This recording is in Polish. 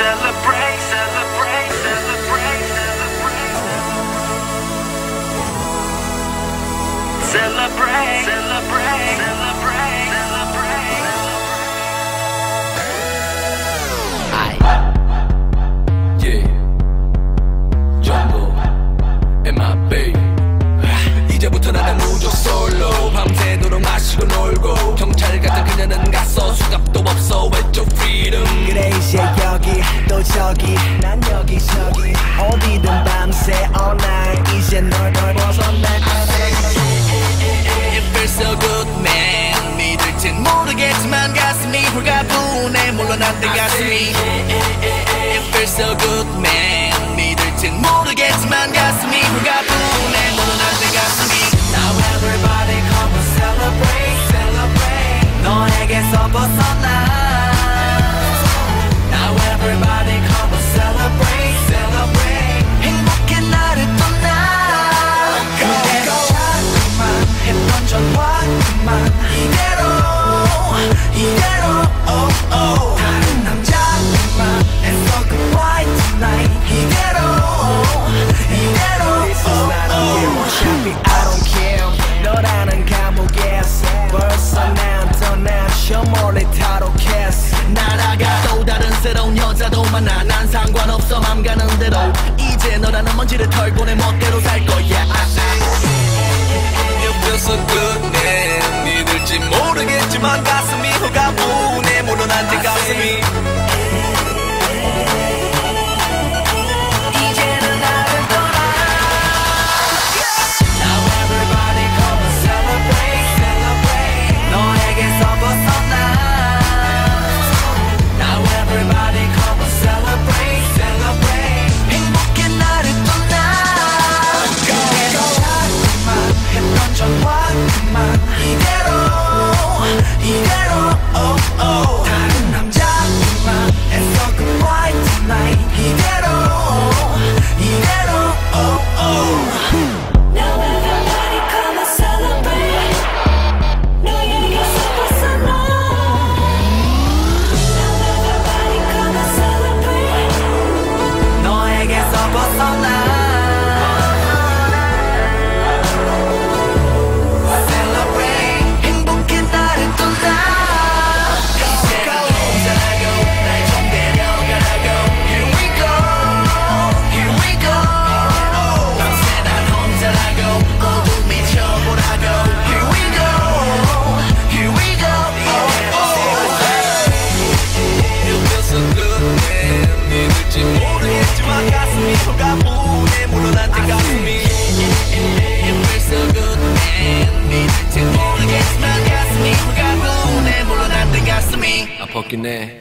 I fucking